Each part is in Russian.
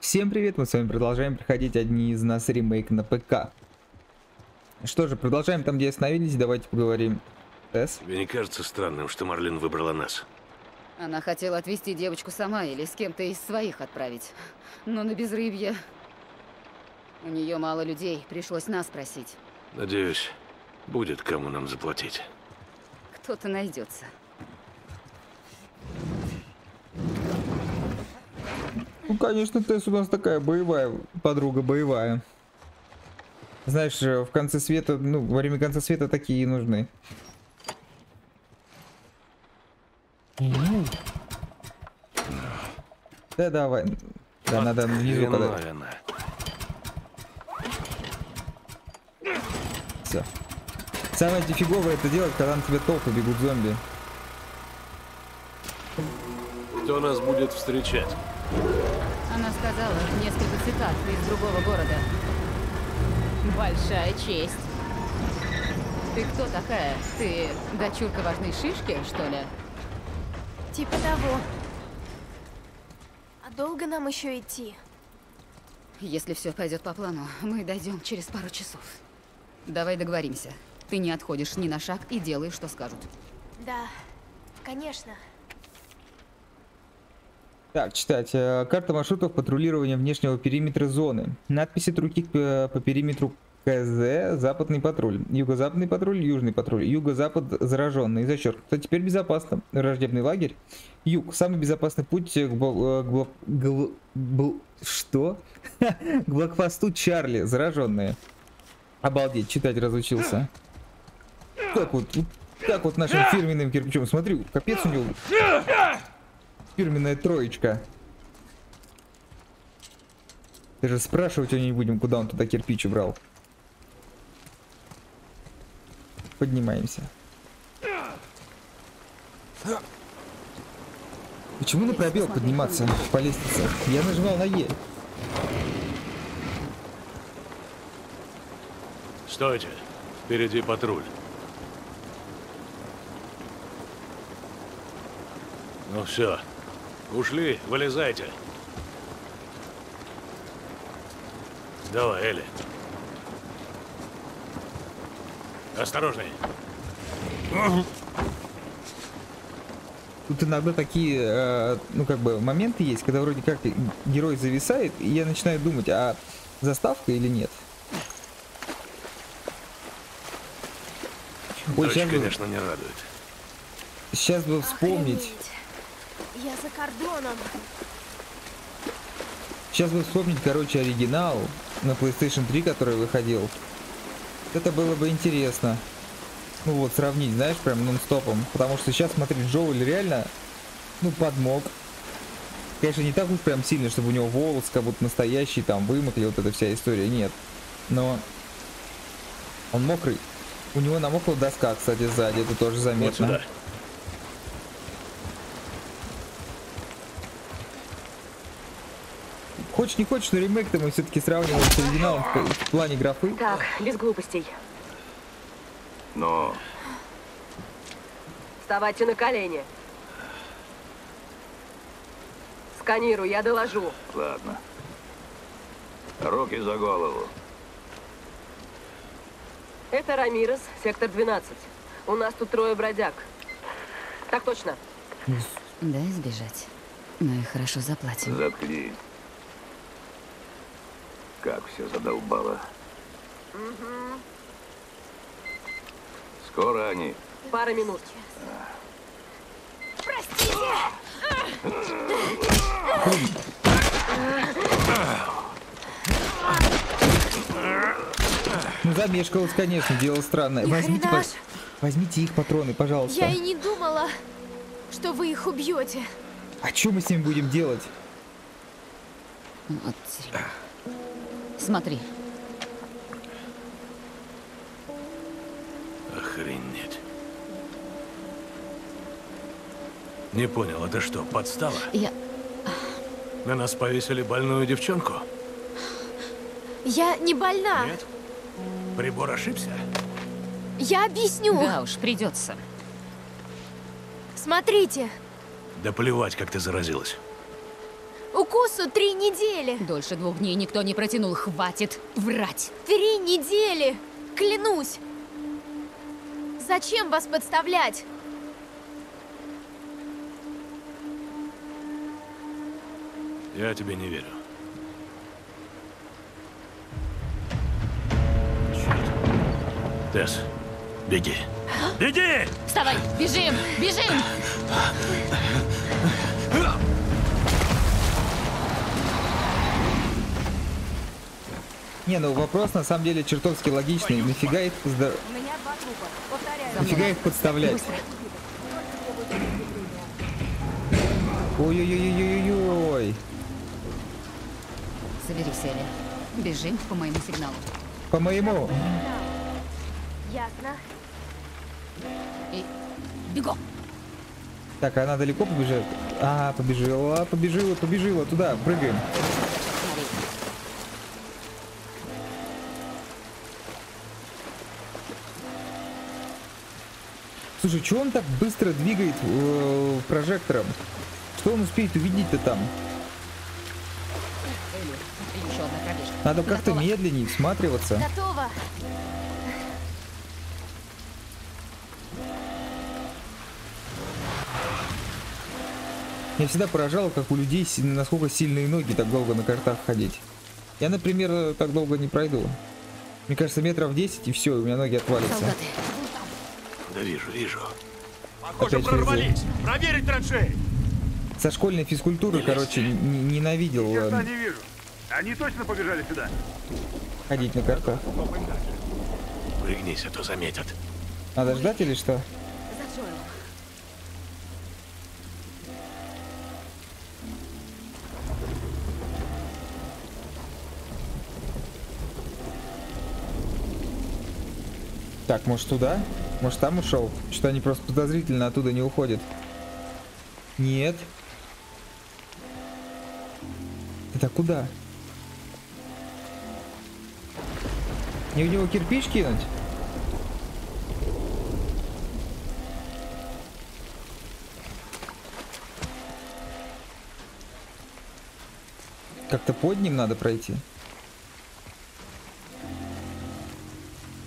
Всем привет, мы с вами продолжаем проходить Одни из нас Ремейк на ПК. Что же, продолжаем там, где остановились, давайте поговорим. Тебе не кажется странным, что Марлин выбрала нас? Она хотела отвезти девочку сама или с кем-то из своих отправить. Но на безрыбье... У нее мало людей, пришлось нас просить. Надеюсь, будет кому нам заплатить. Кто-то найдется. Ну, конечно, Тесс у нас такая боевая, подруга боевая. Знаешь, в конце света, ну, во время конца света такие и нужны. Да, давай. Да, вот надо внизу подать. Все. Самое фиговое это делать, когда на тебя толпы бегут зомби. Кто нас будет встречать? Она сказала несколько цитат из другого города. Большая честь. Ты кто такая? Ты дочурка важной шишки, что ли? Типа того. А долго нам еще идти? Если все пойдет по плану, мы дойдем через пару часов. Давай договоримся. Ты не отходишь ни на шаг и делаешь, что скажут. Да, конечно. Так, читать. Карта маршрутов патрулирования внешнего периметра зоны. Надписи от руки по периметру КЗ. Западный патруль. Юго-западный патруль, южный патруль. Юго-запад зраженный. Зачеркнуто. Теперь безопасно. Враждебный лагерь. Юг. Самый безопасный путь к блокпосту Чарли. Зараженные. Обалдеть, читать разучился. Как вот нашим фирменным кирпичом. Смотри, капец у него... Фирменная троечка. Даже спрашивать у него не будем, куда он туда кирпич убрал. Поднимаемся. Почему на пробел подниматься по лестнице? Я нажимал на Е. Стойте, впереди патруль. Ну все. Ушли, вылезайте. Давай, Элли. Осторожней. Тут иногда такие, ну как бы, моменты есть, когда вроде как герой зависает, и я начинаю думать, а заставка или нет? Ой, дочь, конечно, не радует. Сейчас бы вспомнить. Я за кордоном. Сейчас бы вспомнить, короче, оригинал на PlayStation 3, который выходил. Это было бы интересно. Ну вот, сравнить, знаешь, прям нон-стопом. Потому что сейчас, смотри, Джоэл реально, ну, подмог. Конечно, не так уж прям сильно, чтобы у него волос как будто настоящий, там, вымокли, вот эта вся история, нет. Но он мокрый. У него намокла доска, кстати, сзади, это тоже заметно. Вот сюда. Хочешь не хочешь, но ремейк-то мы все-таки сравниваем с оригиналом в плане графы. Так, без глупостей. Но... Вставайте на колени. Сканирую, я доложу. Ладно. Руки за голову. Это Рамирес, сектор 12. У нас тут трое бродяг. Так точно. Да, избежать. Ну и хорошо заплатим. Заткни. Как все задолбало. Угу. Скоро они. Пара минут. Простите! Ну, замешкалась, конечно, дело странное. Возьмите их патроны, пожалуйста. Я и не думала, что вы их убьете. А что мы с ними будем делать? Вот. Смотри. Охренеть. Не понял, это что, подстава? Я... На нас повесили больную девчонку? Я не больна. Нет? Прибор ошибся? Я объясню. Да уж, придется. Смотрите. Да плевать, как ты заразилась. укусу 3 недели. Дольше 2 дней никто не протянул. Хватит врать. 3 недели. Клянусь. Зачем вас подставлять? Я тебе не верю. Черт. Тесс, беги. Беги! Вставай! Бежим! Бежим! Не, ну вопрос на самом деле чертовски логичный. Нафига их, подставлять? Ой-ой-ой-ой-ой-ой! Соберись, Элли. Бежим по моему сигналу. По моему? Ясно. И бегом. Так, она далеко побежала? А, побежала, побежала, побежала. Туда, прыгаем. Слушай, чего он так быстро двигает прожектором? Что он успеет увидеть-то там? Надо как-то медленнее всматриваться. Готово. Меня всегда поражало, как у людей, насколько сильные ноги так долго на картах ходить. Я, например, так долго не пройду. Мне кажется, метров 10 и все, у меня ноги отвалятся. Солдаты. Да вижу, вижу. Похоже, опять прорвались. Проверить траншеи. Со школьной физкультуры, короче, ненавидел. Я не вижу. Они точно побежали сюда. Ходить на картах. Прыгнись, а то заметят. Надо ждать или что? Так, может туда? Может там ушел? Что-то они просто подозрительно оттуда не уходят. Нет. Это куда? Не в него кирпич кинуть? Как-то под ним надо пройти.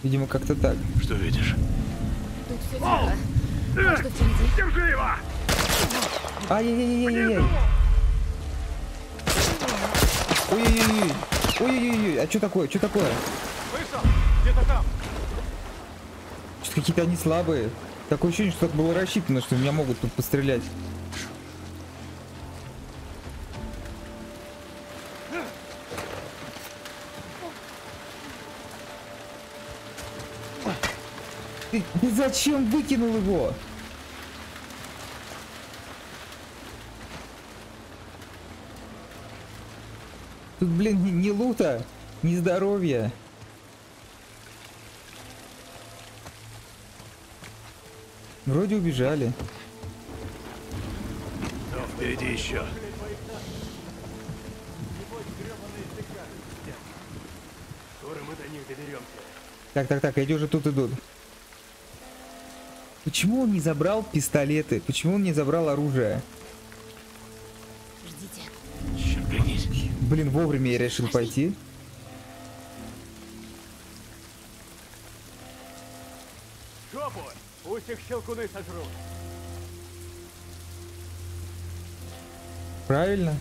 Видимо, как-то так. Что видишь? Тут все тихо. Что впереди? Держи его! Ай-яй-яй-яй-яй-яй! Ой-ой-ой! Ой-ой-ой! А что такое? Что такое? Вышел! Где-то там! Что-то какие-то они слабые. Такое ощущение, что так было рассчитано, что меня могут тут пострелять. Ты зачем выкинул его? Тут, блин, ни лута, ни здоровья. Вроде убежали. Но впереди еще. Так, так, так, они уже тут идут. Почему он не забрал пистолеты? Почему он не забрал оружие? Ждите. Блин, вовремя я решил пойти. Жопу! Пусть их щелкуны сожрут. Правильно.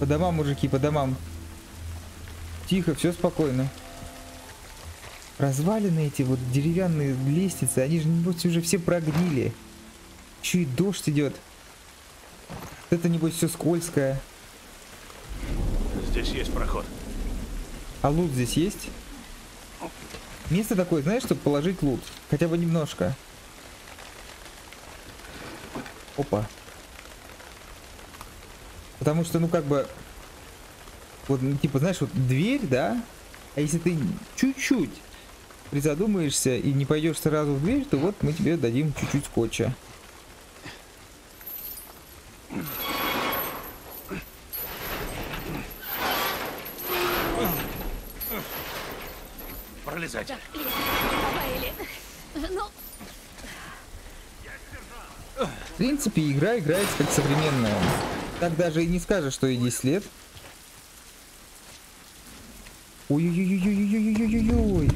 По домам, мужики, по домам. Тихо, все спокойно. Развалины эти вот деревянные лестницы, они же, небось, уже все прогнили. Чё и дождь идет. Это, небось, все скользкое. Здесь есть проход. А лут здесь есть? Место такое, знаешь, чтобы положить лут. Хотя бы немножко. Опа. Потому что, ну, как бы... Вот, типа, знаешь, вот дверь, да? А если ты чуть-чуть... призадумаешься и не пойдешь сразу в дверь, то вот мы тебе дадим чуть-чуть скотча. Пролезать. Так, ну... В принципе, игра играется как современная. так даже и не скажешь, что ей 10 лет. Ой-ой-ой-ой-ой-ой-ой-ой-ой.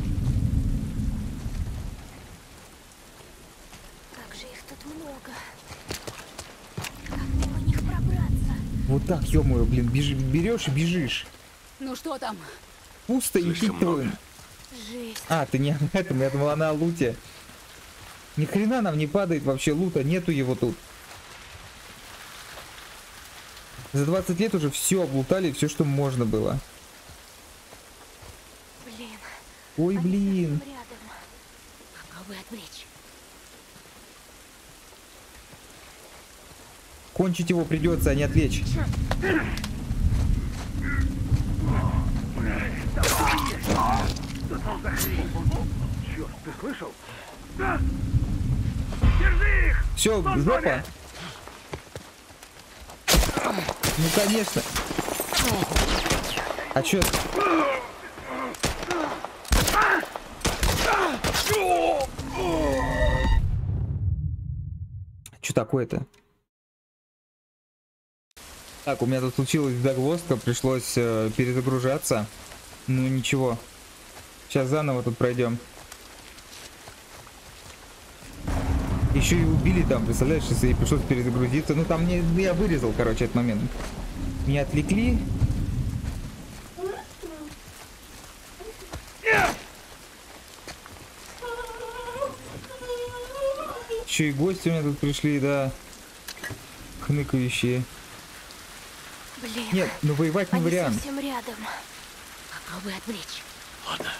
Как же их тут много. Как мимо них пробраться? Вот так, ё-моё, блин, берешь и бежишь. Ну что там? Пусто и китовым. А, ты не об этом, я думал, она о луте. Ни хрена нам не падает вообще лута, нету его тут. За 20 лет уже все облутали, все, что можно было. Блин. Ой, блин. Кончить его придется, а не отвлечь. Черт, ты слышал? Держи их! Все, жопа. Ну конечно. А чё? Чё такое-то? Так, у меня тут случилась загвоздка, пришлось перезагружаться. Ну ничего. Сейчас заново тут пройдем. Еще и убили там, представляешь, если пришлось перезагрузиться. Ну там не, я вырезал, короче, этот момент. Меня отвлекли. Еще и гости у меня тут пришли, да. Хныкающие. Блин. Нет, ну воевать не вариант. Совсем рядом. Попробуй отвлечь. Ладно.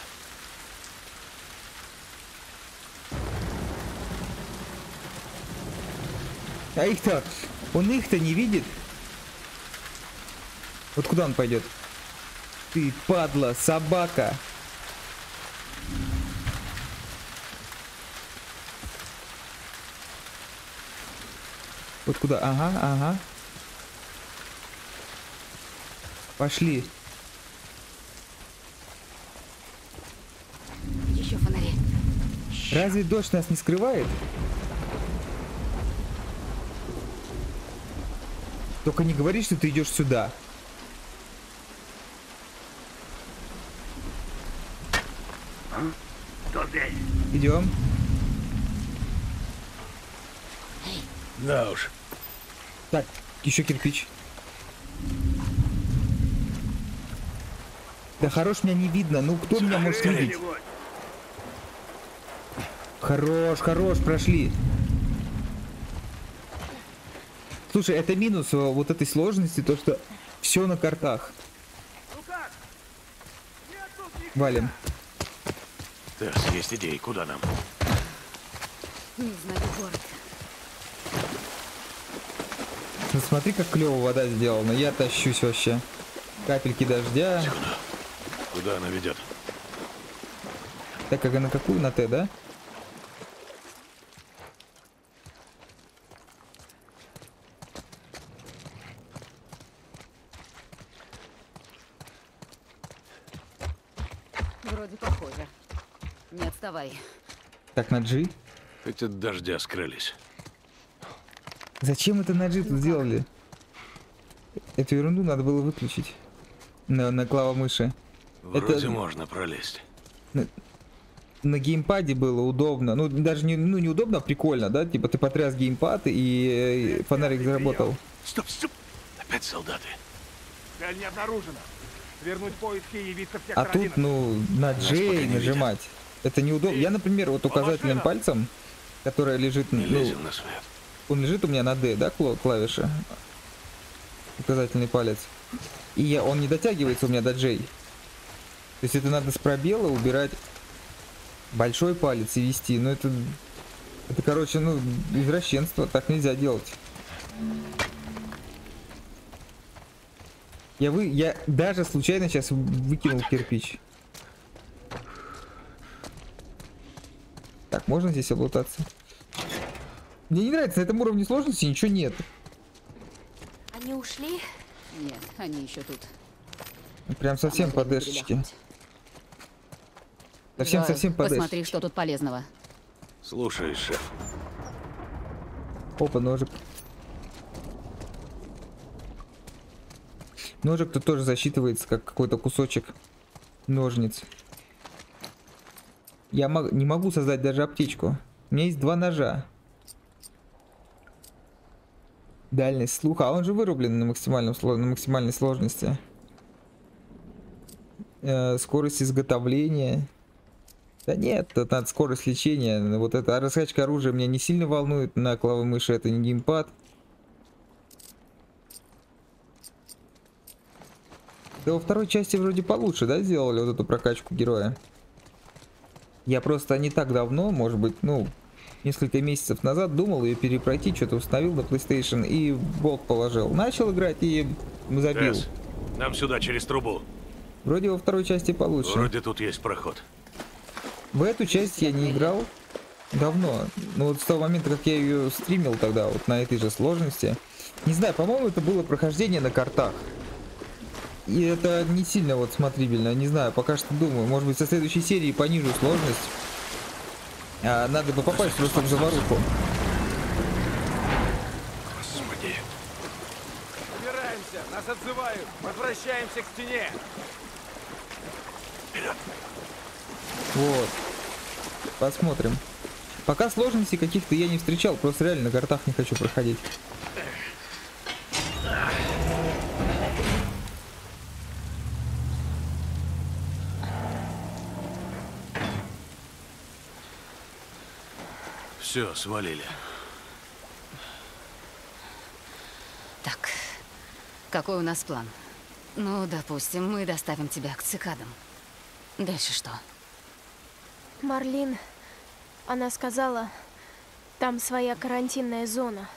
А их-то, он их-то не видит. Вот куда он пойдет? Ты, падла, собака. Вот куда? Ага, ага. Пошли. Еще фонари. Разве дождь нас не скрывает? Только не говори, что ты идешь сюда. Идем. Да уж. Так, еще кирпич. Да хорош, меня не видно. Ну кто меня может видеть? Хорош, хорош, прошли. Слушай, это минус вот этой сложности, то что все на картах. Ну как? Валим. Так, есть идеи, куда нам? Не знаю, город. Ну смотри, как клево вода сделана. Я тащусь вообще. Капельки дождя. Куда она ведет? Так, как она какую? На Т, да? Так, на G. Хоть от дождя скрылись. Зачем это на G тут сделали? Эту ерунду надо было выключить. На клавомыши. Вроде это... можно пролезть. На геймпаде было удобно. Ну, даже не, ну, неудобно, а прикольно, да? Типа ты потряс геймпад и фонарик заработал. Стоп, стоп! Опять солдаты. Цель не обнаружена. Вернуть поиски и явиться всех. А тут, ну, на G нажимать. Видят. Это неудобно. Я, например, вот указательным пальцем, которая лежит, ну, он лежит у меня на D, да, клавиша, указательный палец, и он не дотягивается у меня до J. То есть это надо с пробела убирать большой палец и вести. Но это короче, ну, извращенство, так нельзя делать. Я даже случайно сейчас выкинул кирпич. Так, можно здесь облутаться? Мне не нравится, на этом уровне сложности ничего нет. Они ушли? Нет, они еще тут. Прям совсем подышечки. Совсем подышечки. Посмотри, что тут полезного. Слушай, шеф. Опа, ножик. Ножик тут тоже засчитывается как какой-то кусочек ножниц. Я не могу создать даже аптечку. У меня есть два ножа. Дальность слуха. А он же вырублен на максимальной сложности. Скорость изготовления. Да нет, тут надо скорость лечения. Вот эта раскачка оружия меня не сильно волнует. На клавомыши это не геймпад. Да во второй части вроде получше, да, сделали вот эту прокачку героя. Я просто не так давно, может быть, ну, несколько месяцев назад думал ее перепройти, что-то установил на PlayStation и болт положил. Начал играть и забил. Раз. Нам сюда через трубу. Вроде во второй части получше. Вроде тут есть проход. В эту часть я не играл давно. Ну вот с того момента, как я ее стримил тогда, вот на этой же сложности. Не знаю, по-моему, это было прохождение на картах. И это не сильно вот смотрибельно, не знаю, пока что думаю. Может быть, со следующей серии понижу сложность. А надо бы попасть просто в заваруху. Господи. Убираемся, нас отзывают. Возвращаемся к стене. Вперед. Вот. Посмотрим. Пока сложностей каких-то я не встречал, просто реально на картах не хочу проходить. Все, свалили. Так, какой у нас план? Ну, допустим, мы доставим тебя к цикадам. Дальше что? Марлин, она сказала, там своя карантинная зона,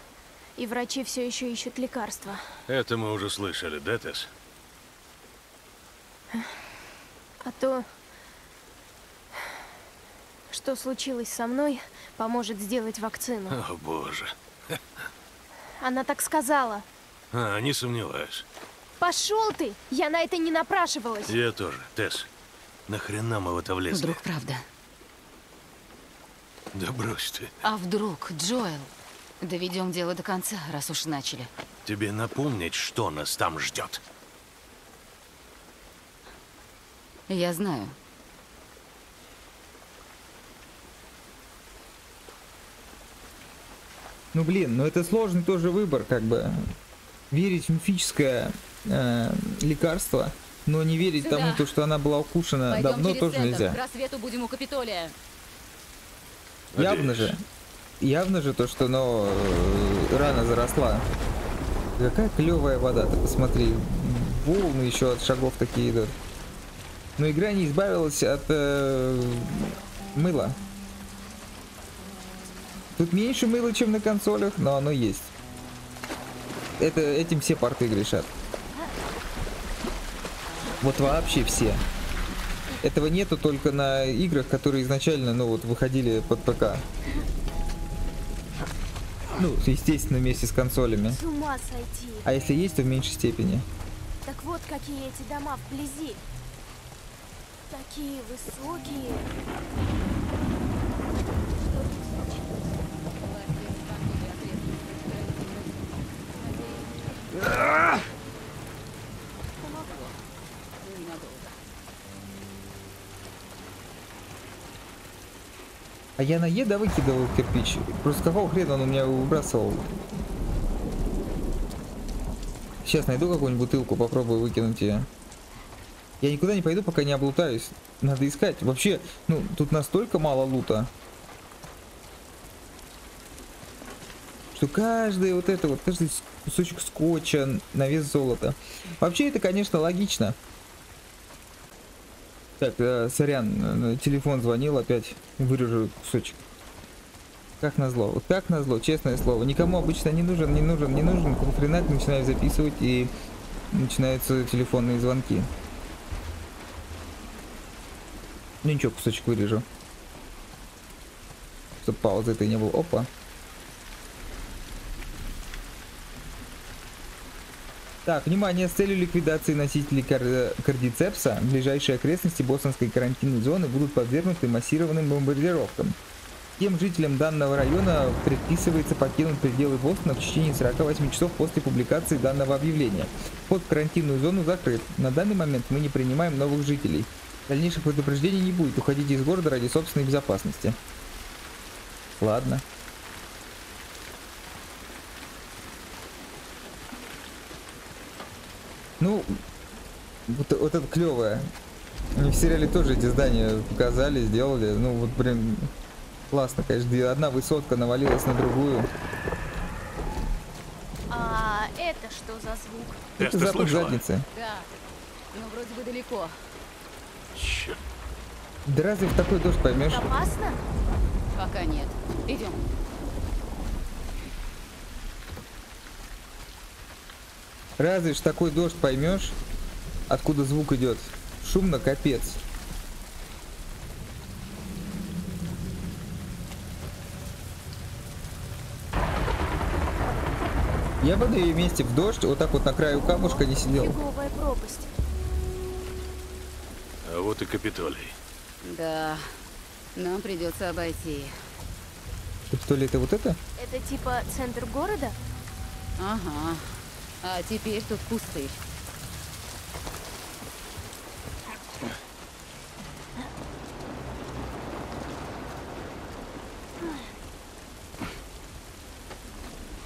и врачи все еще ищут лекарства. Это мы уже слышали, да, Тесс? А то... Что случилось со мной, поможет сделать вакцину. О, боже. Она так сказала. А, не сомневаюсь. Пошел ты! Я на это не напрашивалась. Я тоже. Тесс, нахрена мы в это влезли? Вдруг правда. Да брось ты. А вдруг, Джоэл? Доведем дело до конца, раз уж начали. Тебе напомнить, что нас там ждет? Я знаю. Ну блин, ну это сложный тоже выбор, как бы. Верить в мифическое лекарство, но не верить сюда. Тому, то, что она была укушена. Пойдем давно, тоже лентом. Нельзя. К рассвету будем у Капитолия. Явно же то, что но рана заросла. Какая клевая вода, ты посмотри. Волны еще от шагов такие идут. Но игра не избавилась от мыла. Тут меньше мыла, чем на консолях, но оно есть. Это, этим все порты грешат. Вот вообще все. Этого нету только на играх, которые изначально, ну вот, выходили под ПК. Ну, естественно, вместе с консолями. С ума сойти. А если есть, то в меньшей степени. Так вот, какие эти дома вблизи. Такие высокие. А я на Е, да, выкидывал кирпич. Просто какого хрена он у меня выбрасывал? Сейчас найду какую-нибудь бутылку, попробую выкинуть ее. Я никуда не пойду, пока не облутаюсь. Надо искать. Вообще, ну, тут настолько мало лута, что каждый вот это вот, каждый кусочек скотча на вес золота. Вообще это, конечно, логично. Так, сорян, телефон звонил, опять вырежу кусочек. Как назло, вот как назло, честное слово. Никому обычно не нужен. Хренак, начинаю записывать, и начинаются телефонные звонки. Ну ничего, кусочек вырежу. Чтоб паузы этой не было. Опа. Так, внимание, с целью ликвидации носителей кардицепса ближайшие окрестности бостонской карантинной зоны будут подвергнуты массированным бомбардировкам. Всем жителям данного района предписывается покинуть пределы Бостона в течение 48 часов после публикации данного объявления. Вход в карантинную зону закрыт. На данный момент мы не принимаем новых жителей. Дальнейших предупреждений не будет. Уходите из города ради собственной безопасности. Ладно. Ну, вот это клевое. Они в сериале тоже эти здания показали, сделали. Ну, вот прям классно, конечно. Одна высотка навалилась на другую. А это что за звук? Это запах задницы. Да, но вроде бы далеко. Черт. Да разве в такой дождь поймешь? Опасно? Пока нет. Идем. Разве ж такой дождь поймешь, откуда звук идет? Шумно, капец. Я бы на ее месте в дождь, вот так вот на краю камушка не сидел. Фиговая пропасть. А вот и Капитолий. Да, нам придется обойти. Капитолий это вот это? Это типа центр города? Ага. А теперь тут пустырь.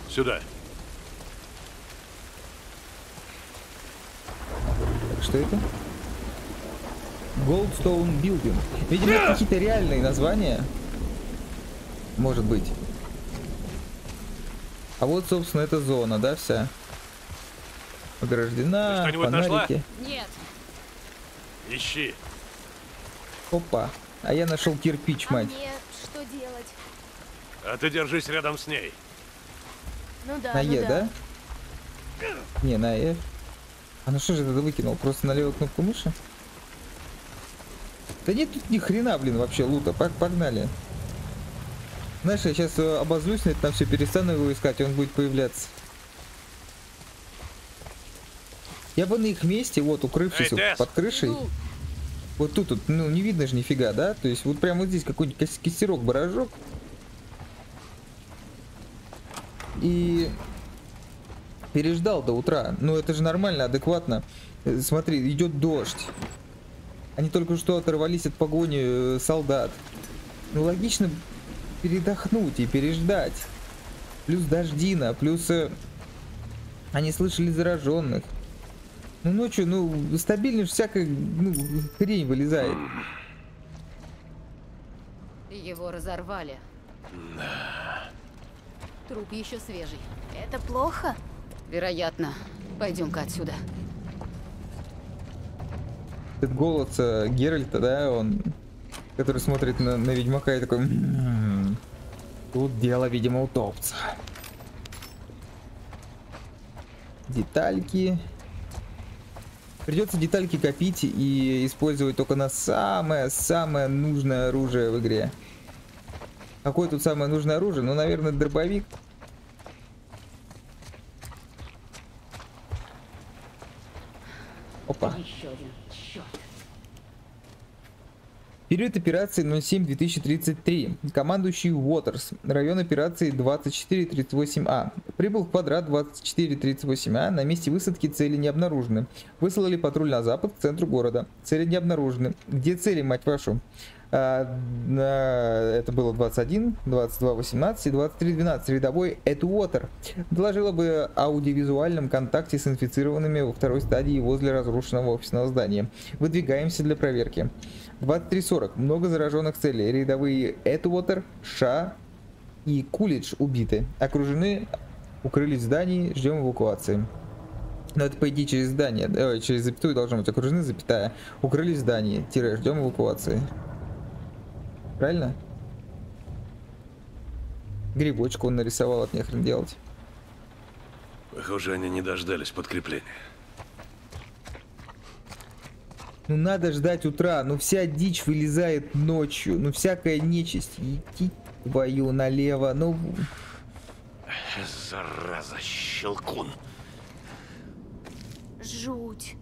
Сюда. Что это? Goldstone Building. Видимо, это какие-то реальные названия. Может быть. А вот, собственно, эта зона, да, вся? Ограждена, фонарики. Нет. Ищи. Опа. А я нашел кирпич, мать. А мне что делать? А ты держись рядом с ней. Ну да. На Е, ну да? Не, на Е. А ну что же это выкинул? Просто на левую кнопку мыши? Да нет тут ни хрена, блин, вообще лута. Погнали. Знаешь, я сейчас обозлюсь на это, там все перестану его искать, и он будет появляться. Я бы на их месте, вот, укрывшись под крышей, вот тут, ну, не видно же нифига, да? То есть вот прямо вот здесь какой-нибудь костерок, баражок. И переждал до утра. Ну, это же нормально, адекватно. Смотри, идет дождь. Они только что оторвались от погони солдат. Ну, логично передохнуть и переждать. Плюс дождина, плюс они слышали зараженных. Ну, ночью, ну, стабильно всякая, ну, хрень вылезает. Его разорвали. Да. Труп еще свежий. Это плохо? Вероятно. Пойдем-ка отсюда. Этот голос Геральта, да, он, который смотрит на ведьмака и такой... Тут дело, видимо, утопца. Детальки... Придется детальки копить и использовать только на самое-самое нужное оружие в игре. Какое тут самое нужное оружие? Ну, наверное, дробовик. Опа. Период операции 07-2033. Командующий Уотерс. Район операции 2438А. Прибыл в квадрат 2438А. На месте высадки цели не обнаружены. Выслали патруль на запад к центру города. Цели не обнаружены. Где цели, мать вашу? Это было 21, 22, 18 и 23, 12. Рядовой Эдуотер доложил об аудиовизуальном контакте с инфицированными во второй стадии возле разрушенного офисного здания. Выдвигаемся для проверки. 23:40. Много зараженных целей. Рядовые Эдуотер, Ша и Кулидж убиты. Окружены, укрылись в здании, ждем эвакуации. Но это по идее через здание, через запятую должно быть. Окружены, запятая. Укрылись в здании, тире, ждем эвакуации. Правильно? Грибочку он нарисовал, от нехрен делать. Похоже, они не дождались подкрепления. Ну надо ждать утра, ну вся дичь вылезает ночью, ну всякая нечисть. Иди твою налево, ну... Зараза, щелкун. Жуть.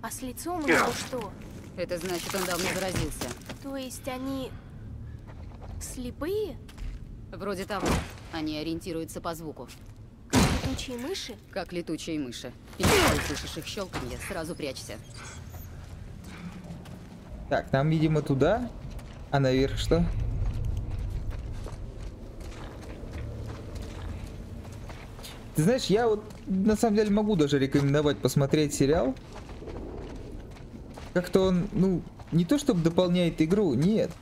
А с лицом у него что? Это значит, он давно заразился. То есть они... Слепые? Вроде того. Они ориентируются по звуку. Как летучие мыши? Как летучие мыши. Если услышишь их щелканье, сразу прячься. Так, нам, видимо, туда. А наверх что? Ты знаешь, я вот на самом деле могу даже рекомендовать посмотреть сериал. Как-то он, ну, не то чтобы дополняет игру, нет.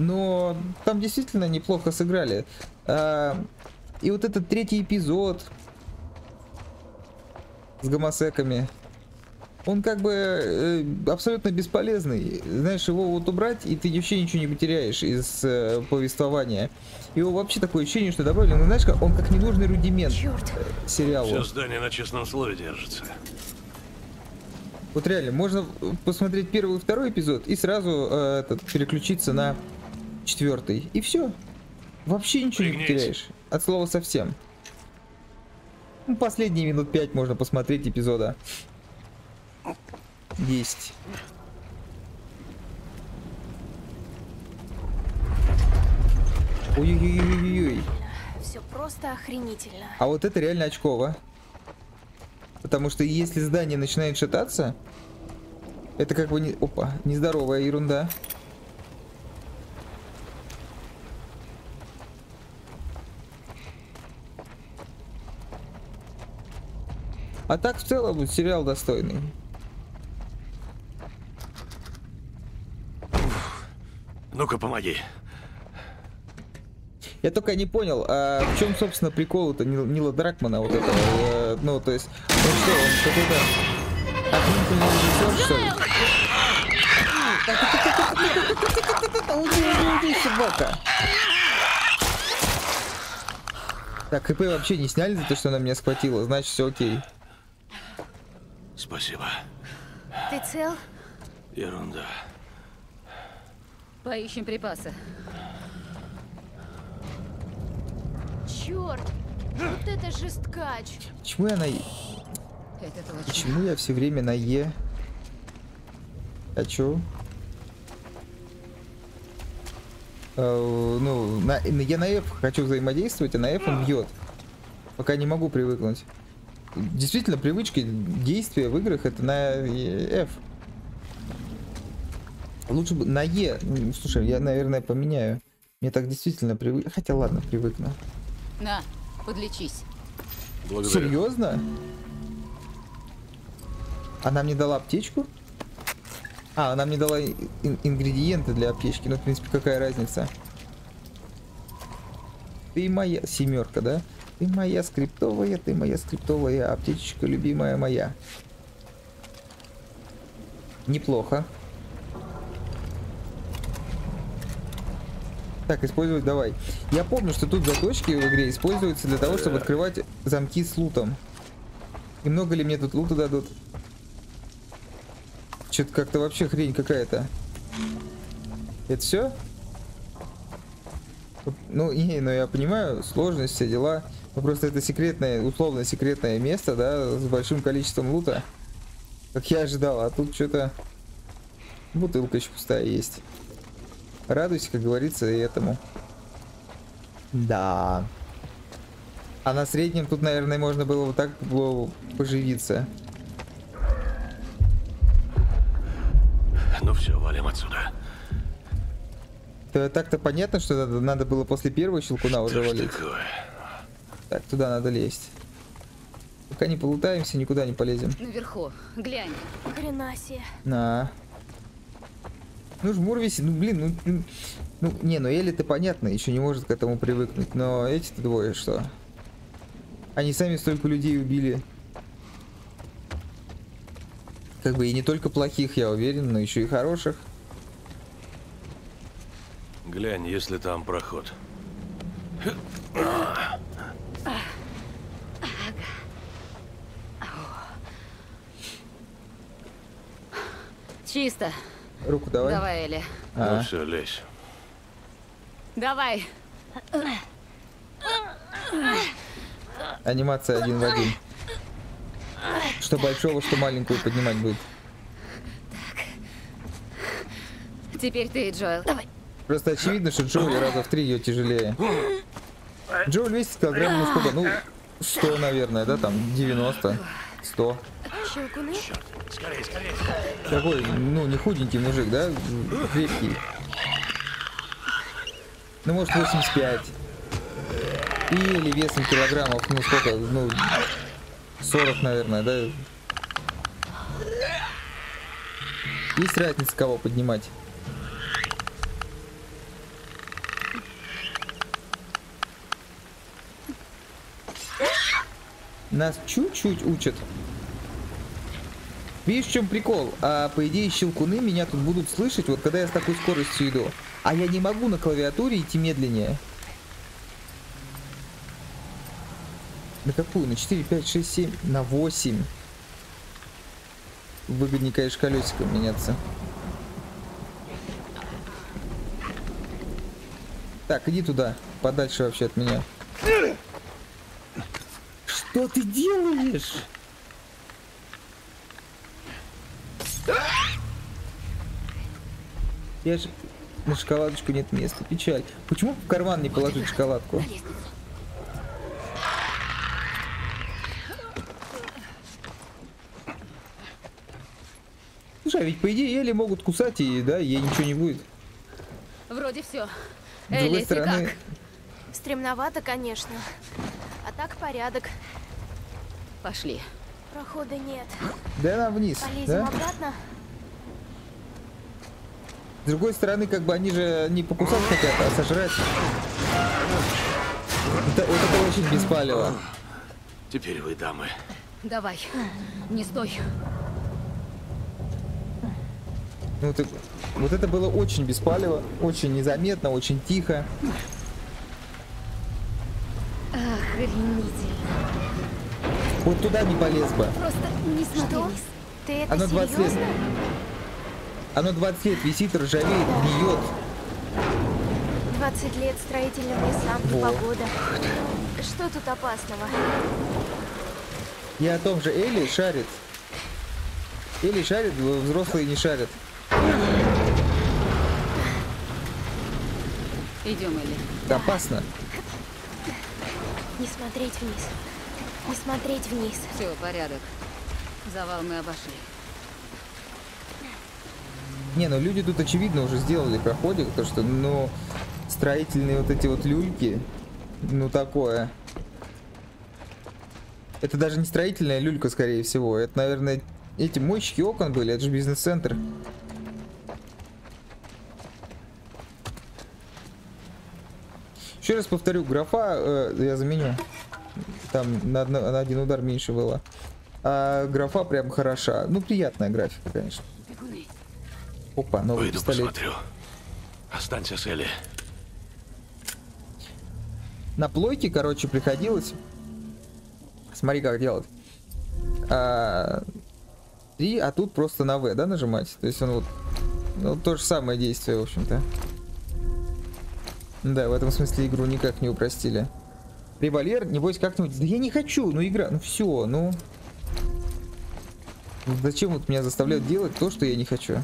Но там действительно неплохо сыграли. И вот этот третий эпизод с гомосеками, он как бы абсолютно бесполезный. Знаешь, его вот убрать, и ты вообще ничего не потеряешь из повествования. Его вообще такое ощущение, что добавили. Ну, знаешь, он как ненужный рудимент сериала. Все здание на честном слове держится. Вот реально, можно посмотреть первый и второй эпизод и сразу переключиться на четвертый. И все. Вообще ничего не потеряешь. От слова совсем. Ну, последние минут 5 можно посмотреть эпизода. 10. Ой-ой-ой-ой-ой. Все просто охренительно. А вот это реально очково. Потому что если здание начинает шататься, это как бы не... Опа, нездоровая ерунда. А так в целом сериал достойный. Ну-ка, помоги. Я только не понял, а в чем, собственно, прикол-то Нила Дракмана вот этого, ну, то есть, ну что, он какой-то отменительный режиссер, что ли? Собака. Так, ХП вообще не сняли за то, что она меня схватила, значит, все окей. Спасибо. Ты цел? Ерунда. Поищем припасы. Черт, вот это же сткач. Почему я на Е? Почему я все время на Е? А чё? Ну, я на F хочу взаимодействовать, а на F он бьет. Пока не могу привыкнуть. Действительно, привычки, действия в играх это на F. Лучше бы на Е. Слушай, я, наверное, поменяю. Мне так действительно привыкну. Хотя ладно, привыкну. На, подлечись. Благодарю. Серьезно? Она мне дала аптечку? А, она мне дала ингредиенты для аптечки. Ну, в принципе, какая разница? Ты моя... Семерка, да? Ты моя скриптовая аптечка, любимая моя. Неплохо. Так, использовать, давай. Я помню, что тут заточки в игре используются для того, чтобы открывать замки с лутом. И много ли мне тут лута дадут? Что-то как-то вообще хрень какая-то. Это все? Ну, не, ну я понимаю, сложность, все дела. Но просто это секретное, условно секретное место, да, с большим количеством лута. Как я ожидал, а тут что-то... Бутылка еще пустая есть. Радуйся, как говорится, и этому. Да. А на среднем тут, наверное, можно было вот так поживиться. Ну все, валим отсюда. Так-то понятно, что надо было после первого щелкуна уже валить. Такое? Так, туда надо лезть. Пока не полутаемся, никуда не полезем. Наверху, глянь. Хренаси. На. Ну, жмур висит, ну, блин, ну, не, ну, Элли-то понятно, еще не может к этому привыкнуть, но эти-то двое что? Они сами столько людей убили. Как бы и не только плохих, я уверен, но еще и хороших. Глянь, есть ли там проход. Чисто. Руку давай. Давай, Элли. Ну все, лезь. Давай. Анимация один в один. Что большого, что маленькую поднимать будет. Так. Теперь ты, Джоэл. Давай. Просто очевидно, что Джоэл раза в 3 ее тяжелее. Джоэл весит килограмм, ну сколько? Ну, 100, наверное, да? Там 90, 100. Такой, ну, не худенький мужик, да? Крепкий. Ну, может, 85. Или весом килограммов, ну, сколько? Ну, 40, наверное, да? Есть разница, кого поднимать. Нас чуть-чуть учат. Видишь, в чем прикол? А по идее щелкуны меня тут будут слышать, вот когда я с такой скоростью иду. А я не могу на клавиатуре идти медленнее. На какую? На 4, 5, 6, 7, на 8. Выгоднее, конечно, колесиком меняться. Так, иди туда. Подальше вообще от меня. Что ты делаешь? Я же... На шоколадочку нет места. Печаль. Почему в карман не положить шоколадку? Слушай, а ведь по идее Элли могут кусать, и да, ей ничего не будет. Вроде все. С другой стороны... Стремновато, конечно. А так порядок. Пошли. Прохода нет. Да нам вниз. Полезем, да? Обратно. С другой стороны, как бы они же не покусать хотят, а сожрать. Это очень беспалево. Теперь вы, дамы. Давай. Не стой. Ну, ты... Вот это было очень беспалево, очень незаметно, очень тихо. Охренительно. Вот туда не полез бы. Просто не смотри. Ты это оно 20 серьезно? Лет. Оно 20 лет висит, ржавеет, гниет. 20 лет строительным лесам и погода. Что тут опасного? Я о том же. Элли шарит. Элли шарит, взрослые не шарят. Идем, Элли. Да, опасно. Не смотреть вниз. Не смотреть вниз. Все, порядок. Завал мы обошли. Не, ну люди тут очевидно уже сделали проходик, то что, ну, строительные вот эти вот люльки, ну такое. Это даже не строительная люлька, скорее всего. Это, наверное, эти мойщики окон были, это же бизнес-центр. Еще раз повторю, графа, я заменю, там на один удар меньше было, а графа прям хороша, ну приятная графика, конечно. Опа, новый пистолет. Выйду, посмотрю. Останься с Элли. На плойке, короче, приходилось, смотри как делать, и, а тут просто на В, да, нажимать, то есть он вот, ну, то же самое действие, в общем-то. Да, в этом смысле игру никак не упростили. Револьвер, небось, как-нибудь... Да я не хочу, ну игра... Ну все, ну... Зачем вот меня заставляют делать то, что я не хочу?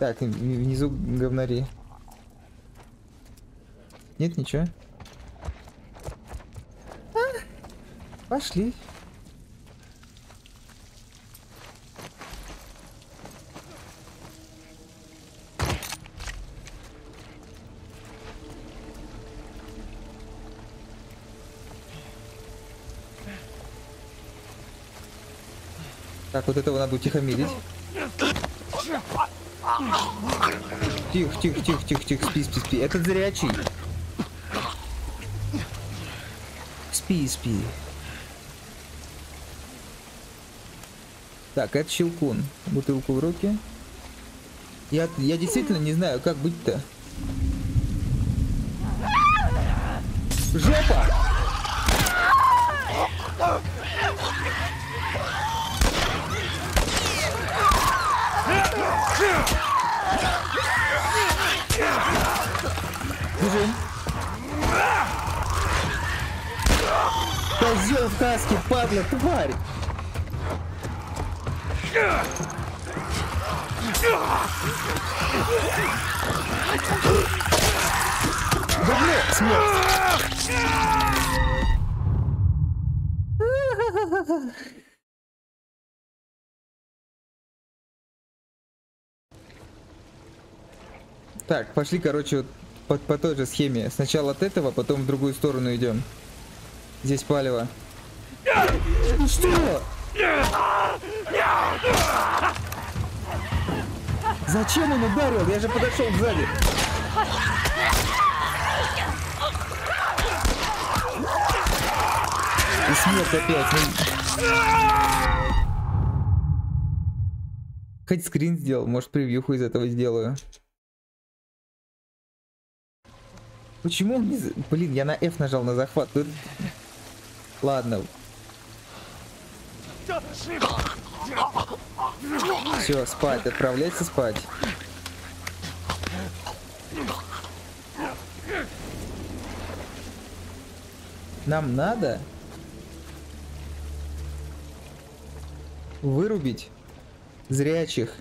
Так, внизу говнари. Нет, ничего. А, пошли. Так, вот этого надо утихомирить. Тихо, тихо, тихо, тихо, тихо, спи, спи, спи. Этот зрячий. Спи, спи. Так, это щелкун. Бутылку в руки. Я действительно не знаю, как быть-то. Жопа! Бежим. Козел в каске, падла, тварь. Так, пошли, короче, по той же схеме. Сначала от этого, потом в другую сторону идем. Здесь палево. Ну что? Зачем он ударил? Я же подошел сзади. И смерть опять. Хоть скрин сделал, может, превьюху из этого сделаю. Почему он не... Блин, я на F нажал на захват. Тут... Ладно. Все, спать, отправляйся спать. Нам надо вырубить зрячих.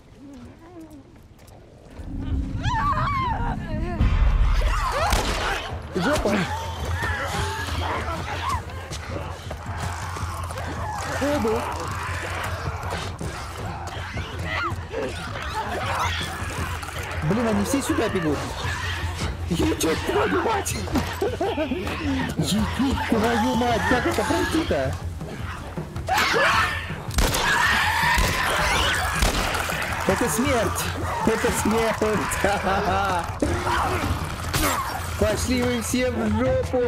Жопа! Оба! Блин, они все сюда бегут. Ютуб, твою мать! Ютуб, твою мать! Как это пройти-то? Это смерть! Это смерть! Пошли вы все в жопу!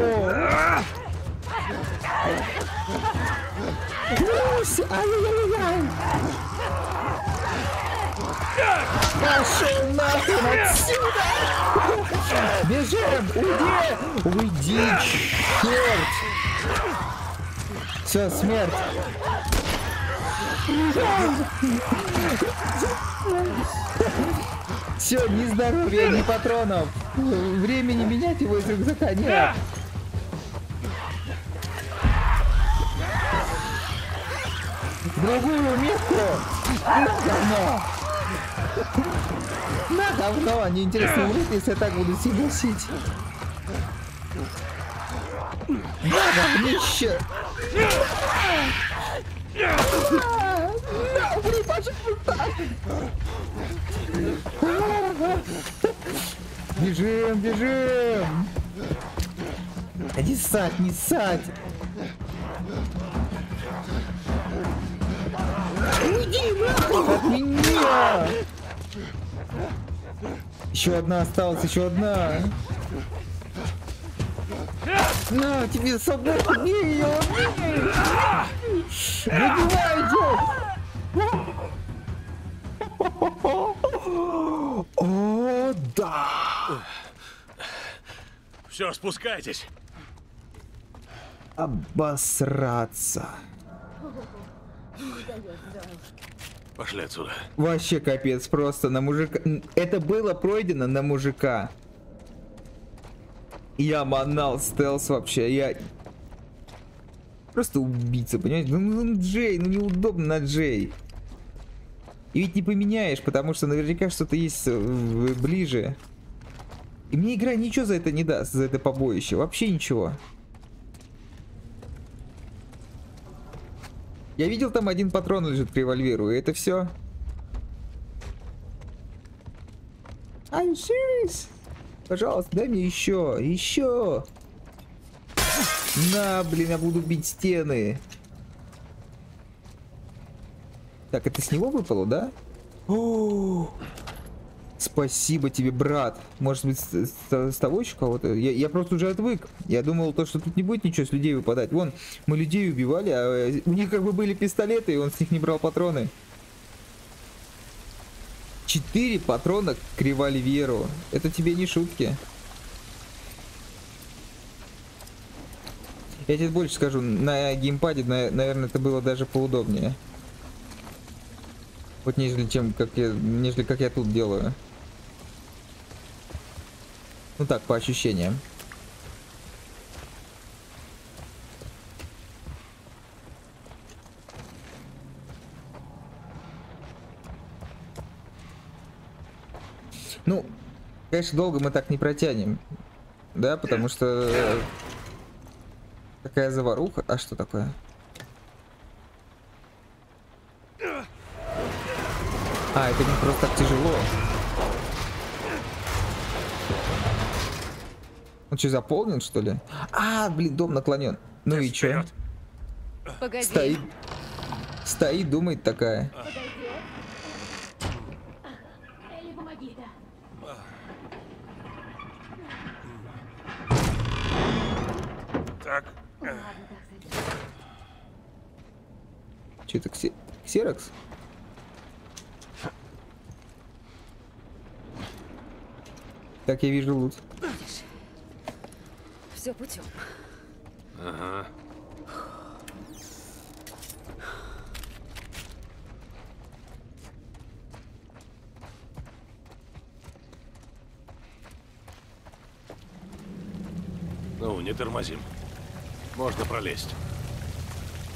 Пошел нахрен отсюда! Бежим! Уйди! Уйди, черт! Все, смерть! Все, ни здоровья, ни патронов. Времени менять его из рюкзака нет. Другую метку. На говно. На говно. Неинтересно умрет, если я так буду себя сить. На говнище. Бежим, бежим! Не ссать, не ссать! Уйди нахуй от меня! Еще одна осталась, еще одна! На, тебе собаку, бей ее! Выбивай, идет! О, да! Все, спускайтесь! Обосраться! Пошли отсюда! Вообще капец, просто на мужика... Это было пройдено на мужика. Я манал стелс вообще, я... Просто убийца, понимаете? Ну, Джей, ну неудобно на Джей. И ведь не поменяешь, потому что наверняка что-то есть ближе. И мне игра ничего за это не даст, за это побоище, вообще ничего. Я видел, там один патрон лежит к револьверу, и это все. I'm serious. Пожалуйста, дай мне еще, еще. На, блин, я буду бить стены. Так, это с него выпало, да? О, спасибо тебе, брат. Может быть, с того еще кого-то? Я просто уже отвык. Я думал, то, что тут не будет ничего с людей выпадать. Вон, мы людей убивали, а у них как бы были пистолеты, и он с них не брал патроны. 4 патрона к револьверу. Это тебе не шутки. Я тебе больше скажу, на геймпаде, наверное, это было даже поудобнее. Вот нежели чем как я тут делаю. Ну так, по ощущениям. Ну, конечно, долго мы так не протянем. Да, потому что... Такая заваруха. А что такое? А, это не просто так тяжело. Он что, заполнен, что ли? А, блин, дом наклонен. Ну и чё? Погоди. Стоит. Стоит, думает такая. Элли, помоги, да. Так. Че это, ксерокс? Так, я вижу лут. Все путем. Ага. Ну, не тормозим. Можно пролезть.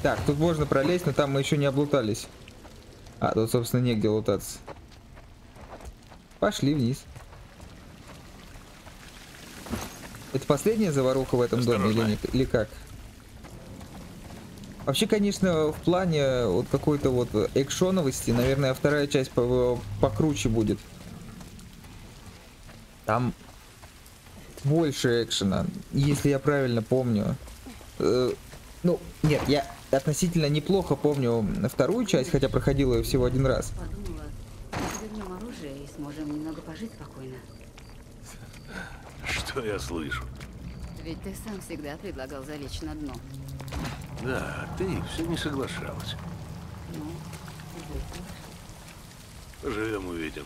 Так, тут можно пролезть, но там мы еще не облутались. А, тут, собственно, негде лутаться. Пошли вниз. Это последняя заваруха в этом доме или как? Вообще, конечно, в плане вот какой-то вот экшоновости, наверное, вторая часть покруче будет. Там больше экшена, если я правильно помню. Ну, нет, я относительно неплохо помню вторую часть, хотя проходила ее всего один раз. Подумала, вернем оружие и сможем немного пожить спокойно. Что я слышу? Ведь ты сам всегда предлагал залечь на дно. Да, ты все не соглашалась. Ну, поживем, увидим.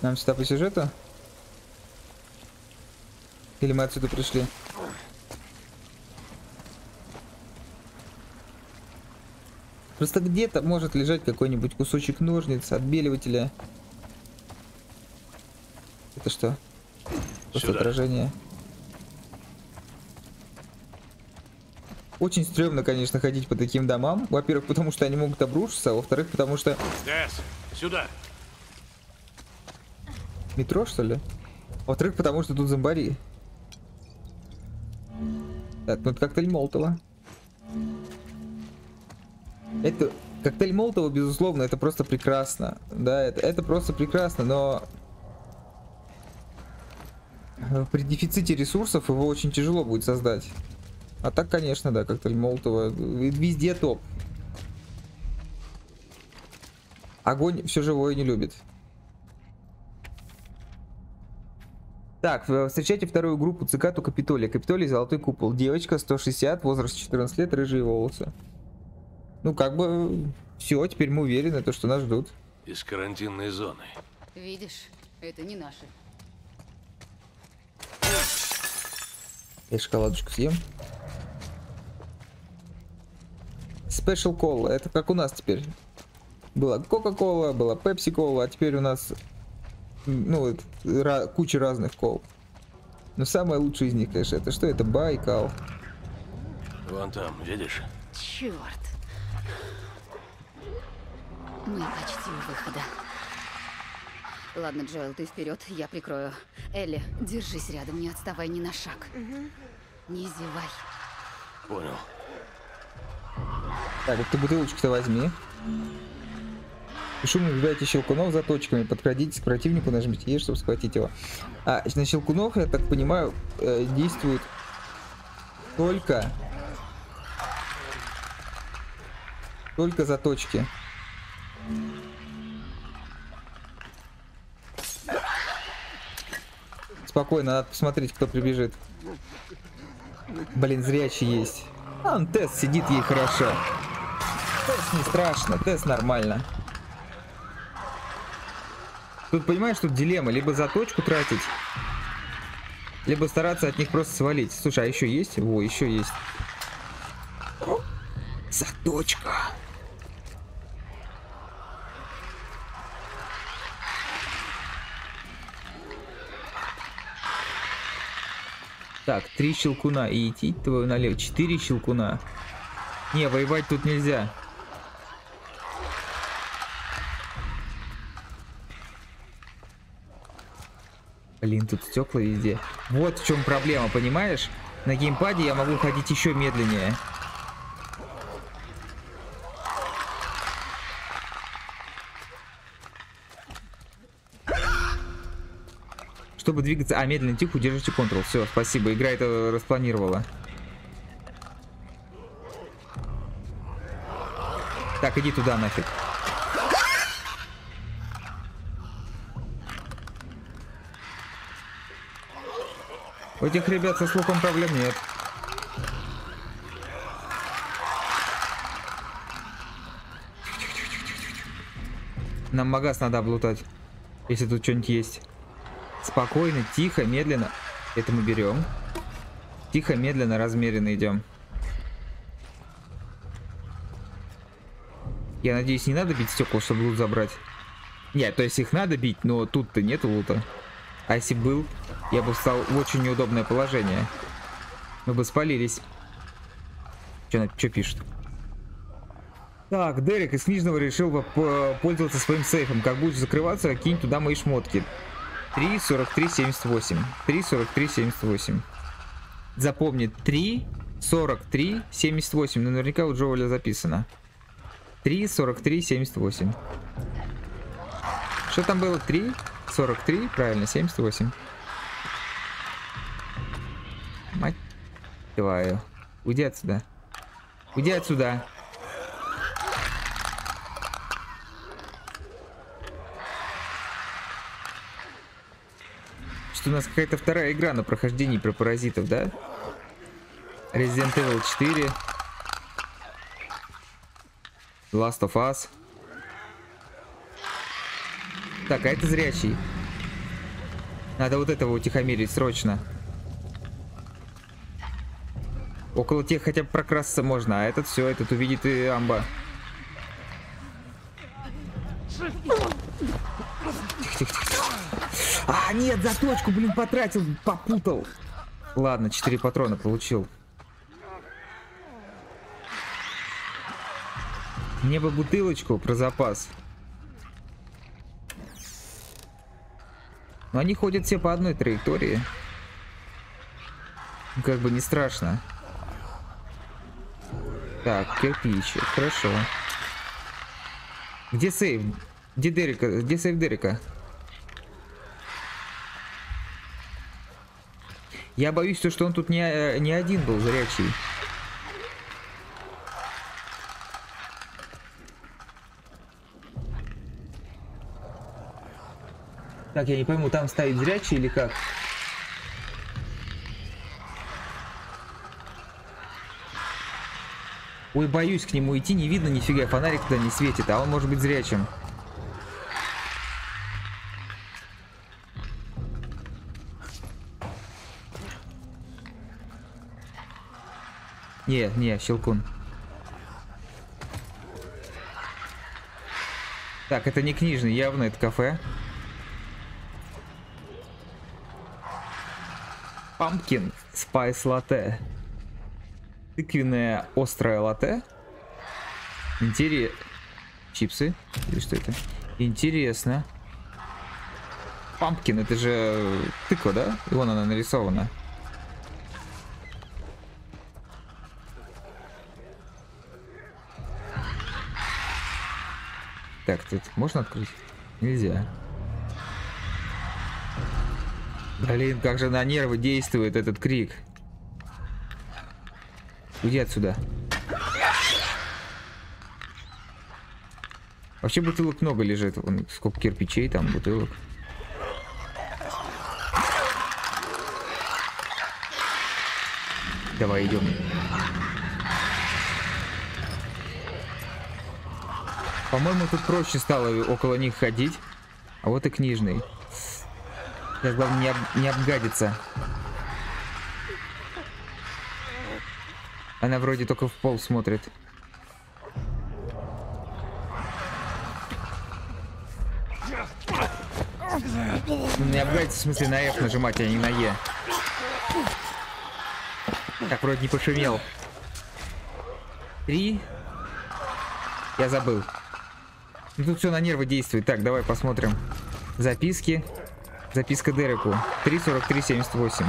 Нам сюда по сюжету? Или мы отсюда пришли? Просто где-то может лежать какой-нибудь кусочек ножниц, отбеливателя. Это что? Просто отражение. Очень стрёмно, конечно, ходить по таким домам. Во-первых, потому что они могут обрушиться, а во-вторых, потому что... Газ, сюда! Метро, что ли? Во-вторых, потому что тут зомбари. Так, ну это коктейль Молотова. Это... Коктейль Молотова, безусловно, это просто прекрасно. Да, это просто прекрасно, но... При дефиците ресурсов его очень тяжело будет создать. А так, конечно, да, коктейль Молотова везде топ. Огонь все живое не любит. Так, встречайте вторую группу цикад у Капитолия. Капитолий, золотой купол. Девочка, 160, возраст 14 лет, рыжие волосы. Ну, как бы, все, теперь мы уверены, то, что нас ждут. Из карантинной зоны. Видишь, это не наши. Я шоколадочку съем. Special кола. Это как у нас теперь. Была Кока-кола, была Пепси кола, а теперь у нас... Ну, куча разных кол. Но самое лучшее из них, конечно, это что? Это Байкал. Вон там, видишь? Черт. Мы почти у выхода. Ладно, Джоэл, ты вперед, я прикрою. Элли, держись рядом, не отставай ни на шаг. Не зевай. Понял. Так, вот ты бутылочку-то возьми. Шумно выбивайте щелкунов за точками. Подкрадитесь к противнику, нажмите Е, чтобы схватить его. А, на щелкунов, я так понимаю, действует только за точки. Спокойно, надо посмотреть, кто прибежит. Блин, зрячий есть. А, Тесс сидит, ей хорошо. Тесс не страшно, Тесс нормально. Тут понимаешь, тут дилемма. Либо заточку тратить, либо стараться от них просто свалить. Слушай, а еще есть? Во, еще есть. О, заточка. Так, 3 щелкуна и идти твою налево. 4 щелкуна. Не, воевать тут нельзя. Блин, тут стекла везде. Вот в чем проблема, понимаешь? На геймпаде я могу ходить еще медленнее. Чтобы двигаться... А, медленный тип, удержите Ctrl. Все, спасибо. Игра это распланировала. Так, иди туда нафиг. У этих ребят со слухом проблем нет. Нам магаз надо облутать. Если тут что-нибудь есть. Спокойно, тихо, медленно. Это мы берем. Тихо, медленно, размеренно идем. Я надеюсь, не надо бить стекла, чтобы лут забрать. Нет, то есть их надо бить, но тут-то нету лута. А если был, я бы встал в очень неудобное положение. Мы бы спалились. Чё пишет? Так, Дерек из книжного решил бы пользоваться своим сейфом. Как будешь закрываться, кинь туда мои шмотки. 34378. 34378. Запомни, 34378. Наверняка у Джоэля записано. 34378. Что там было? 343, правильно, 78. Мать твою. Уйди отсюда. Уйди отсюда. У нас какая-то вторая игра на прохождении про паразитов, да? Resident Evil 4. Last of Us. Так, а это зрячий. Надо вот этого утихомирить срочно. Около тех хотя бы прокрасться можно, а этот все, этот увидит и амба. А, нет, заточку, блин, потратил, попутал. Ладно, 4 патрона получил. Мне бы бутылочку про запас. Но они ходят все по одной траектории. Как бы не страшно. Так, кирпичик, хорошо. Где сейв? Где Дерека? Где сейв Дерека? Я боюсь, что он тут не один был зрячий. Так, я не пойму, там стоит зрячий или как? Ой, боюсь к нему идти, не видно нифига, фонарик туда не светит, а он может быть зрячим. Не, щелкун. Так, это не книжный, явно это кафе. Pumpkin Spice Latte. Тыквенное острое латте. Интересно. Чипсы? Или что это? Интересно. Pumpkin, это же тыква, да? И вон она нарисована. Так, тут можно открыть? Нельзя. Блин, как же на нервы действует этот крик. Уйди отсюда. Вообще бутылок много лежит. Вон, сколько кирпичей там, бутылок. Давай, идем. По-моему, тут проще стало около них ходить. А вот и книжный. Сейчас главное не обгадиться. Она вроде только в пол смотрит. Не обгадиться, в смысле на F нажимать, а не на Е. Так, вроде не пошумел. 3. Я забыл. Тут все на нервы действует. Так, давай посмотрим. Записки. Записка Дереку. 3:43:78.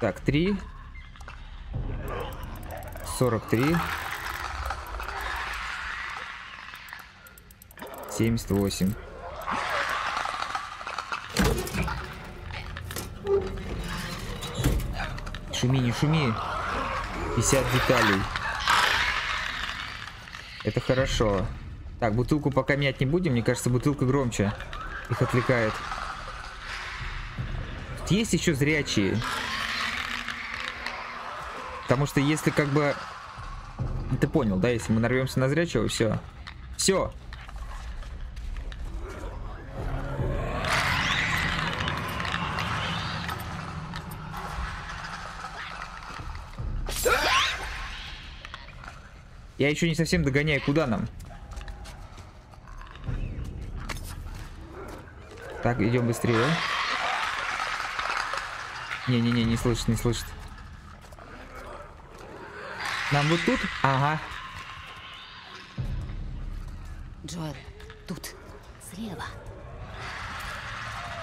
Так, 3:43:78. Шуми, не шуми. 50 деталей. Это хорошо. Так, бутылку пока менять не будем. Мне кажется, бутылка громче их отвлекает. Тут есть еще зрячие. Потому что если как бы... Ты понял, да? Если мы нарвемся на зрячего, все. Все. Я еще не совсем догоняю, куда нам. Так, идем быстрее. Не-не-не, не слышит, не слышит. Нам вот тут? Ага. Джоэл, тут, слева.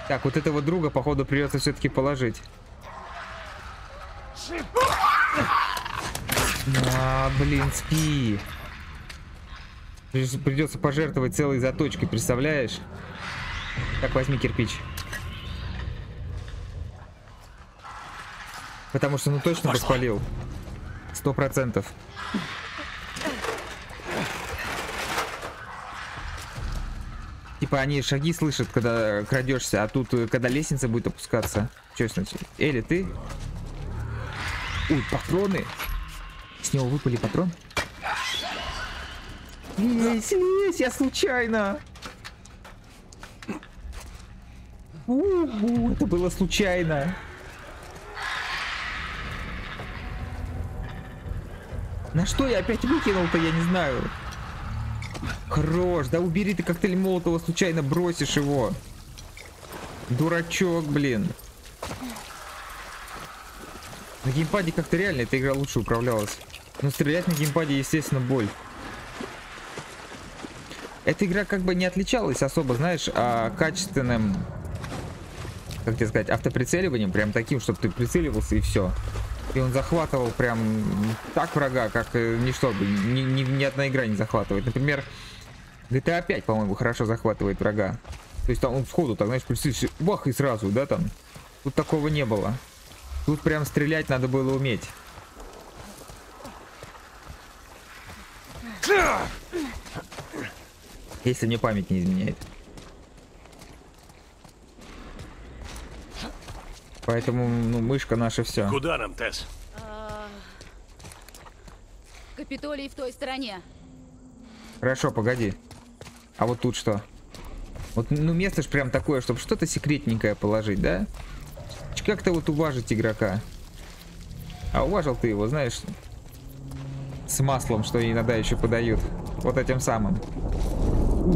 Так, вот этого друга, походу, придется все-таки положить. А, блин, спи. Придется пожертвовать целой заточкой, представляешь? Так, возьми кирпич. Потому что ну точно распалил. 100%. Типа они шаги слышат, когда крадешься, а тут, когда лестница будет опускаться. Че значит? Элли, ты? Ой, патроны. С него выпали патрон. Слезь, я случайно. Это было случайно. На что я опять выкинул-то, я не знаю. Хорош, да убери ты коктейль Молотова, случайно бросишь его. Дурачок, блин. На геймпаде как-то реально эта игра лучше управлялась. Но стрелять на геймпаде, естественно, боль. Эта игра как бы не отличалась особо, знаешь, качественным, как тебе сказать, автоприцеливанием. Прям таким, чтобы ты прицеливался и все. И он захватывал прям так врага, как ничто бы, ни одна игра не захватывает. Например, GTA 5, по-моему, хорошо захватывает врага. То есть там он сходу, так, знаешь, прицелишься, бах, и сразу, да, там. Тут такого не было. Тут прям стрелять надо было уметь. Если мне память не изменяет. Поэтому, ну, мышка наша все. Куда нам, Тесс? Капитолий в той стороне. Хорошо, погоди. А вот тут что? Вот, ну, место ж прям такое, чтобы что-то секретненькое положить, да? Как-то вот уважить игрока. А уважил ты его, знаешь, с маслом, что иногда еще подают. Вот этим самым.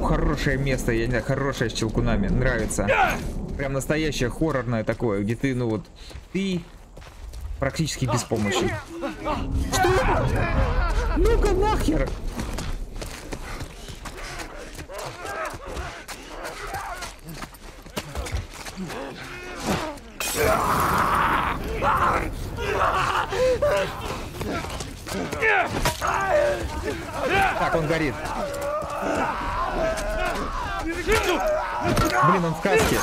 Хорошее место, я не знаю, хорошее с щелкунами. Нравится. Прям настоящее хоррорное такое, где ты, ну вот, ты практически без помощи. Что? Ну-ка нахер! Так, он горит. Блин, он в каске.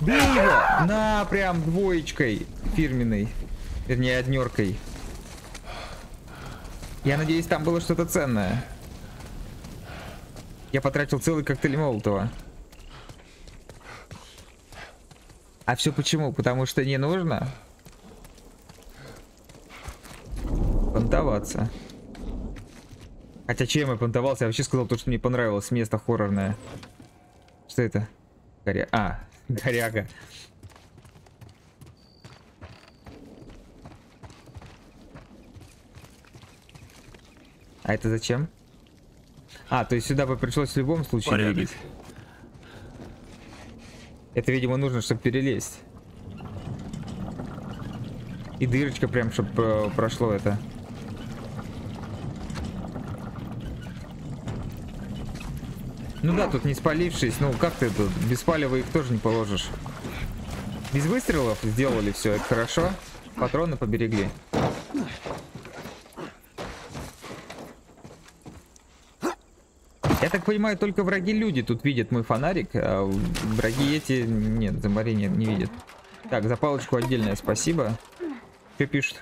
Бей его! На, прям двоечкой фирменной. Вернее, однеркой. Я надеюсь, там было что-то ценное. Я потратил целый коктейль Молотова. А все почему? Потому что не нужно понтоваться. Хотя чем я понтовался? Я вообще сказал то, что мне понравилось место хоррорное. Что это? Горяга. А это зачем? А, то есть сюда бы пришлось в любом случае двигать. Это, видимо, нужно, чтобы перелезть. И дырочка прям, чтобы прошло это. Ну да, тут не спалившись, ну как ты тут? Без палева их тоже не положишь. Без выстрелов сделали все, это хорошо. Патроны поберегли. Я так понимаю, только враги-люди тут видят мой фонарик, а враги эти... Нет, зомбари не видят. Так, за палочку отдельное спасибо. Что пишут?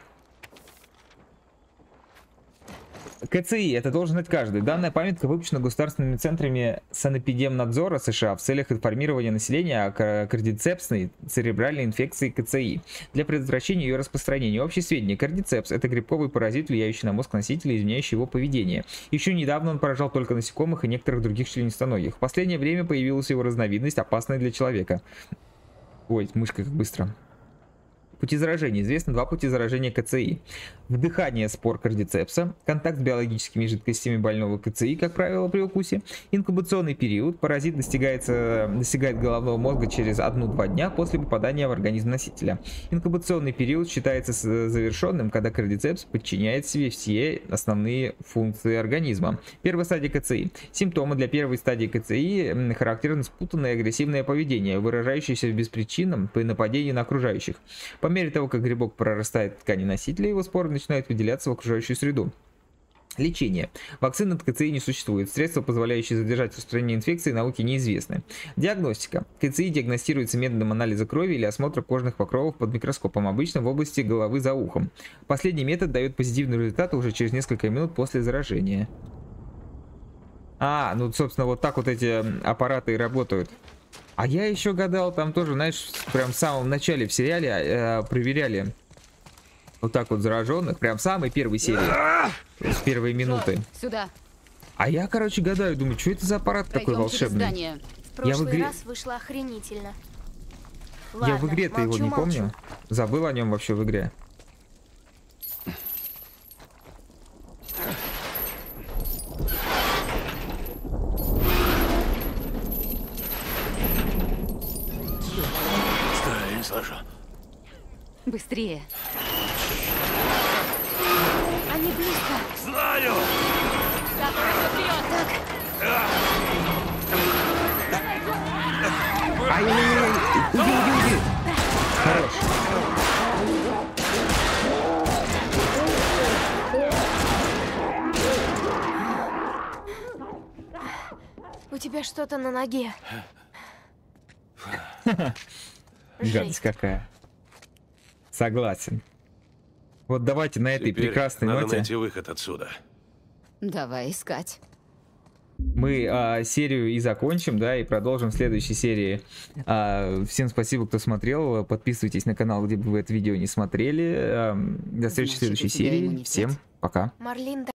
КЦИ, это должен быть каждый. Данная памятка выпущена государственными центрами санэпидемнадзора США в целях информирования населения о кардицепсной церебральной инфекции КЦИ для предотвращения ее распространения. Общие сведения. Кардицепс – это грибковый паразит, влияющий на мозг носителя и изменяющий его поведение. Еще недавно он поражал только насекомых и некоторых других членистоногих. В последнее время появилась его разновидность, опасная для человека. Ой, мышка как быстро. Пути заражения. Известно два пути заражения КЦИ. Вдыхание спор кардицепса, контакт с биологическими жидкостями больного КЦИ, как правило, при укусе. Инкубационный период. Паразит достигает головного мозга через 1-2 дня после попадания в организм носителя. Инкубационный период считается завершенным, когда кардицепс подчиняет себе все основные функции организма. Первая стадия КЦИ. Симптомы для первой стадии КЦИ характерны спутанное агрессивное поведение, выражающееся в беспричинном при нападении на окружающих. По мере того, как грибок прорастает в ткани носителя, его споры начинают выделяться в окружающую среду. Лечение. Вакцин от КЦИ не существует. Средства, позволяющие задержать распространение инфекции, науке неизвестны. Диагностика. КЦИ диагностируется методом анализа крови или осмотра кожных покровов под микроскопом, обычно в области головы за ухом. Последний метод дает позитивный результат уже через несколько минут после заражения. А, ну, собственно, вот так вот эти аппараты и работают. А я еще гадал, там тоже, знаешь, прям в самом начале в сериале проверяли вот так вот зараженных, прям в самой первой серии, с первой минуты. Сюда. А я, короче, гадаю, думаю, что это за аппарат такой волшебный? Я в игре... Ладно, я в игре-то его не помню. Забыл о нем вообще в игре. Быстрее. Они близко. Знаю. Так, вперед, так. Ай-яй-яй. Убей, убей, убей. Хорош. У тебя что-то на ноге. Гадость какая. Согласен. Вот давайте на этой прекрасной ноте... Надо найти выход отсюда. Давай искать. Мы серию и закончим, да, и продолжим в следующей серии. Всем спасибо, кто смотрел. Подписывайтесь на канал, где бы вы это видео не смотрели. До встречи в следующей серии. Всем пока.